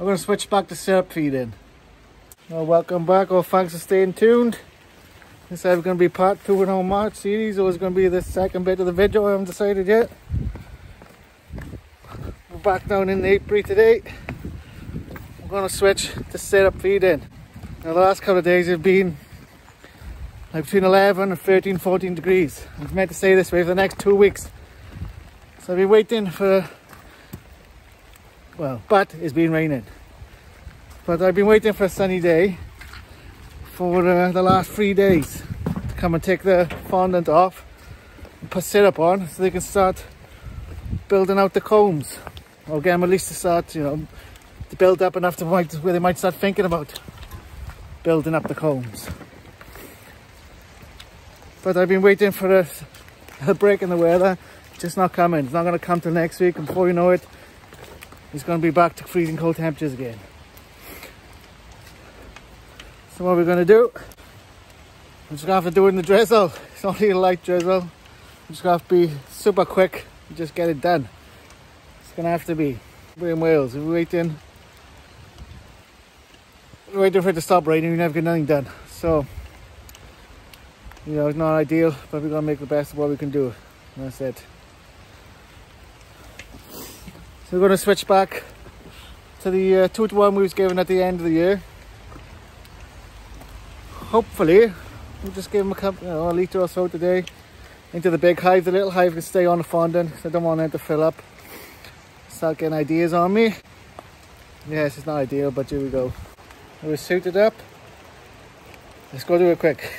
I'm going to switch back to syrup feeding. Well, welcome back. Oh, thanks for staying tuned. This is going to be part 2 in our March series, or it's going to be the second bit of the video. I haven't decided yet. We're back down in the apiary today. I'm going to switch to syrup feeding. Now, the last couple of days have been like between 11 and 13, 14 degrees. It's meant to stay this way for the next 2 weeks. So I've been waiting for... well, but it's been raining. But I've been waiting for a sunny day for the last 3 days to come and take the fondant off and put syrup on so they can start building out the combs. Or get them at least to start, you know, to build up enough to where they might start thinking about building up the combs. But I've been waiting for a break in the weather. It's just not coming. It's not going to come till next week, and before you know it, it's going to be back to freezing cold temperatures again. So what we're going to do, I'm just going to have to do it in the drizzle. It's only a light drizzle. I'm just going to have to be super quick and just get it done. It's going to have to be. We're in Wales. We're waiting for it to stop raining. We never get nothing done. So, you know, it's not ideal, but we're going to make the best of what we can do. And that's it. So we're going to switch back to the 2-to-1 we was given at the end of the year. Hopefully, we'll just give them a litre or so today into the big hive. The little hive can stay on the fondant, so I don't want it to fill up. Start getting ideas on me. Yes, it's not ideal, but here we go. We're suited up. Let's go do it quick.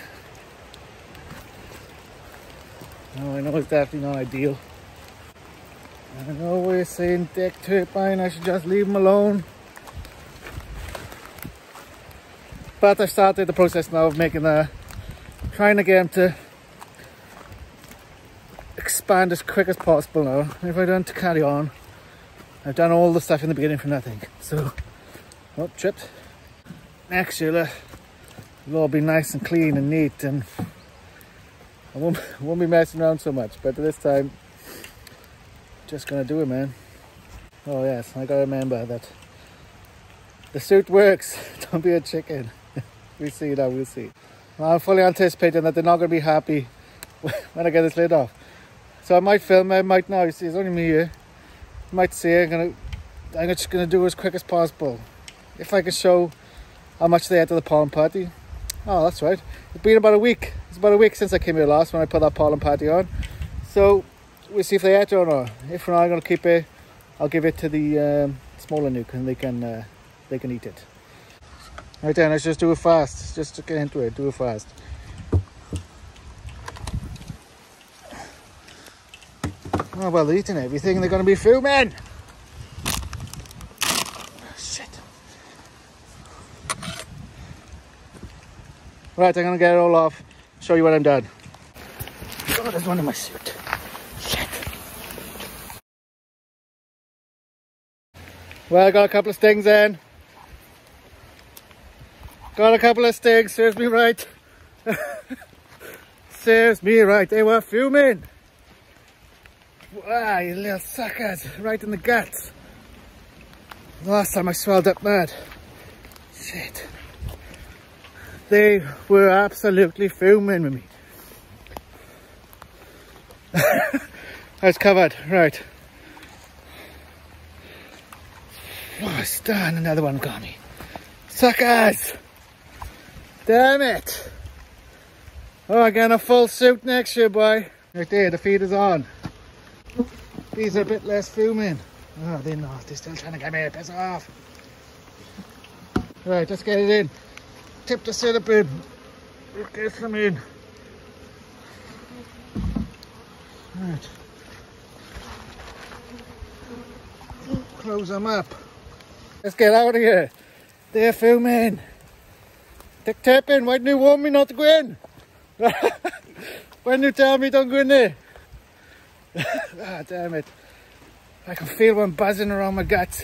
No, I know it's definitely not ideal. I know we're saying dick turbine, I should just leave them alone. But I've started the process now of making trying to get them to expand as quick as possible now. If I don't carry on, I've done all the stuff in the beginning for nothing. So, oh, tripped. Next year, it'll all be nice and clean and neat, and I won't be messing around so much, but this time, just gonna do it, man. Oh yes, I gotta remember that the suit works. Don't be a chicken. We see now, we'll see. Well, I'm fully anticipating that they're not gonna be happy when I get this lid off. So I might film, I might not. You see, it's only me here. You might see I'm just gonna do it as quick as possible. If I can show how much they had to the pollen party. Oh, that's right. It's been about a week. It's about a week since I came here last when I put that pollen party on. So we'll see if they ate or not. If not, I'm going to keep it. I'll give it to the smaller nuke, and they can eat it. Right then, let's just do it fast. Just to get into it, do it fast. Oh well, they're eating everything. They're going to be fuming. Shit. Right, I'm going to get it all off. Show you what I'm done. Oh, there's one in my suit. Well, I got a couple of stings in. Got a couple of stings, serves me right. Serves me right, they were fuming. Wow, you little suckers, right in the guts. Last time I swelled up mad. Shit. They were absolutely fuming with me. That's covered, right. Oh, darn, another one got me. Suckers! Damn it! Oh, I'm getting a full suit next year, boy. Right there, the feeder's on. These are a bit less fuming. Oh, they're not. They're still trying to get me. Piss off. Right, let's get it in. Tip the syrup in. Let's get some in. Right. Close them up. Let's get out of here. They're fuming. Dick Turpin, why didn't you warn me not to go in? Why didn't you tell me don't go in there? Ah, damn it. I can feel one buzzing around my guts.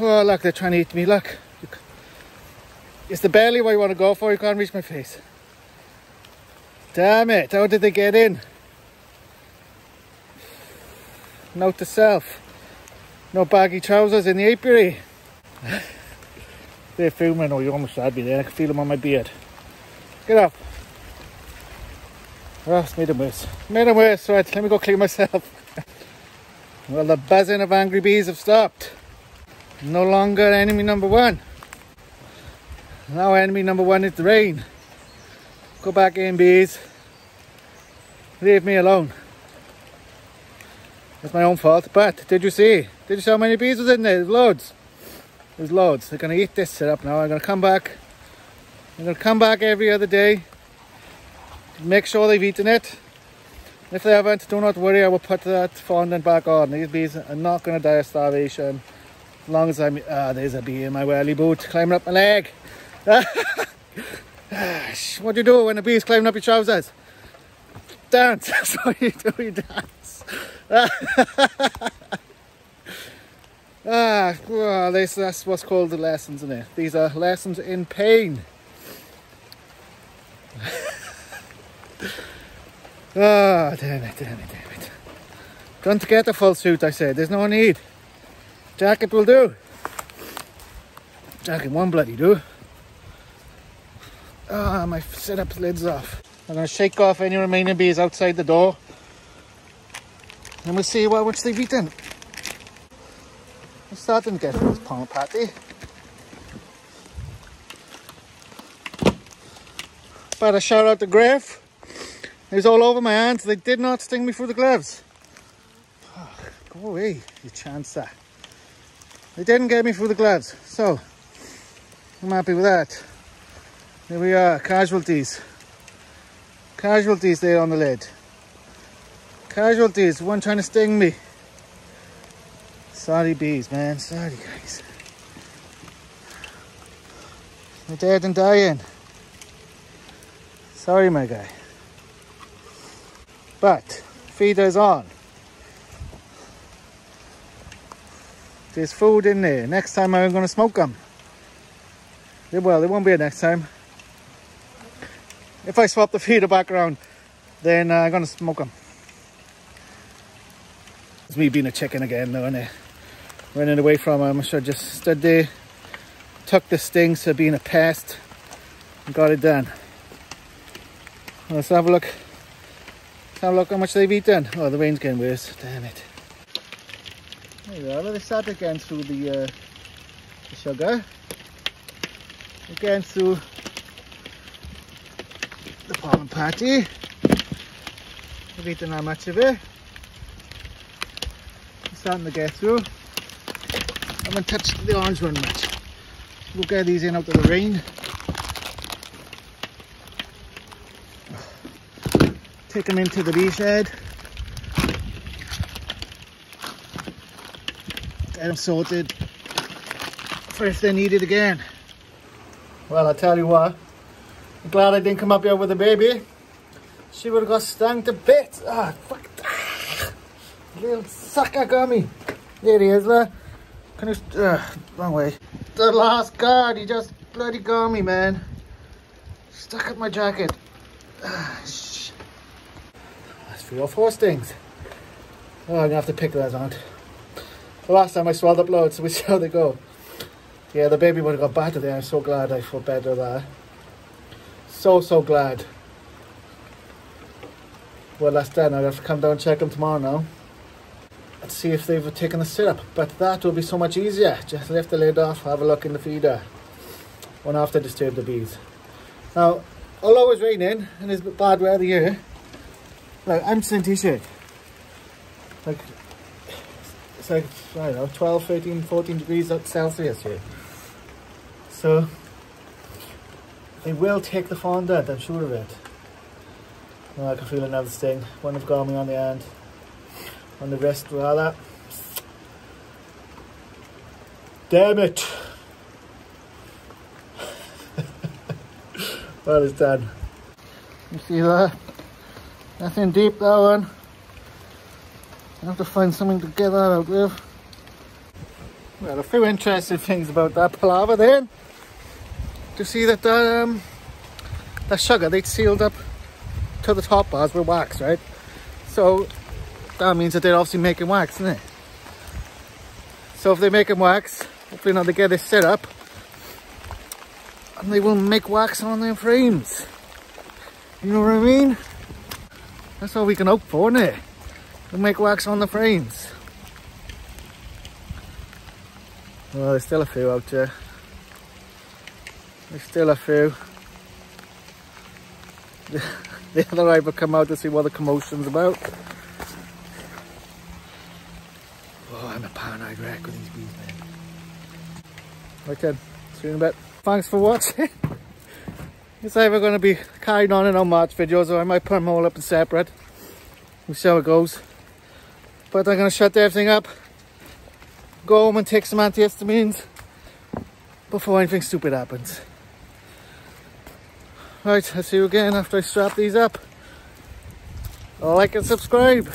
Oh, look, they're trying to eat me. Look. It's the belly where you want to go for. You can't reach my face. Damn it. How did they get in? Note to self. No baggy trousers in the apiary. They're fuming. Oh, you almost had me there. I can feel them on my beard. Get up. Oh, it's made them worse. Made them worse. Right, let me go clean myself. Well, the buzzing of angry bees have stopped. No longer enemy number one. Now enemy number one is the rain. Go back in, bees. Leave me alone. It's my own fault, but did you see? Did you see how many bees was in there? There's loads. There's loads. They're going to eat this up now. I'm going to come back. I'm going to come back every other day. Make sure they've eaten it. If they haven't, do not worry. I will put that fondant back on. These bees are not going to die of starvation. As long as I'm... Ah, there's a bee in my welly boot climbing up my leg. What do you do when a bee is climbing up your trousers? Dance. That's what you do. You dance. Well, that's what's called the lessons in it. These are lessons in pain. Ah, damn it, damn it, damn it. Don't get a full suit, I said. There's no need. Jacket will do. Jacket one bloody do. Ah, my setup lid's off. I'm going to shake off any remaining bees outside the door. And we'll see how much they've eaten. I'm starting to get this palm patty. But I shout out the Griff. It was all over my hands. They did not sting me through the gloves. Oh, go away, you chancer. They didn't get me through the gloves. So, I'm happy with that. Here we are, casualties. Casualties there on the lid. Casualties, one trying to sting me. Sorry bees, man, sorry guys. They're dead and dying. Sorry my guy. But, feeder's on. There's food in there. Next time I'm going to smoke them. Well, there won't be a next time. If I swap the feeder back around, then I'm going to smoke them. It's me being a chicken again though, innit? Running away from him. I should have just stood there, took the stings for being a pest, and got it done. Well, let's have a look. Let's have a look how much they've eaten. Oh, the rain's getting worse. Damn it. There we are. Well, they sat again through the sugar. Again through the palm patty. They've eaten that much of it. Starting to get through. I haven't touched the orange one much. We'll get these in out of the rain. Take them into the bee shed. Get them sorted for if they're needed again. Well, I tell you what, I'm glad I didn't come up here with the baby. She would have got stung to bits. Ah, oh, fuck. Little sucker got me. There he is, there. Can you... wrong way. The last guard, he just bloody got me, man. Stuck up my jacket. That's 3 or 4 stings. Oh, I'm going to have to pick those out. The last time I swallowed up loads, so we see how they go. Yeah, the baby would have got battered there. I'm so glad I felt better there. So, so glad. Well, that's done. I'll have to come down and check them tomorrow now. Let's see if they've taken the syrup, but that will be so much easier. Just lift the lid off, have a look in the feeder. Won't have to disturb the bees. Now, although it's raining and it's bad weather here, like I'm just in a t-shirt. Like, it's like, I don't know, 12, 13, 14 degrees Celsius here. So, they will take the fondant, I'm sure of it. Now I can feel another sting. One have got me on the hand. On the wrist rather. Damn it! Well, it's done. You see that? Nothing deep, that one. I have to find something to get that out with. Well, a few interesting things about that palaver then. To see that the sugar they'd sealed up to the top bars with wax, right? So. That means that they're obviously making wax, isn't it? So if they make them wax, hopefully now they get this set up and they will make wax on their frames. You know what I mean? That's all we can hope for, isn't it? They'll make wax on the frames. Well, there's still a few out there. There's still a few. The other eye will come out to see what the commotion's about. Oh, I'm a paranoid wreck with these bees, man. Right then, see you in a bit. Thanks for watching. It's either going to be carried on in our March videos, or I might put them all up in separate. We'll see how it goes. But I'm going to shut everything up, go home and take some antihistamines before anything stupid happens. Right, I'll see you again after I strap these up. Like and subscribe.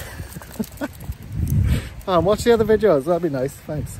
And watch the other videos, that'd be nice, thanks.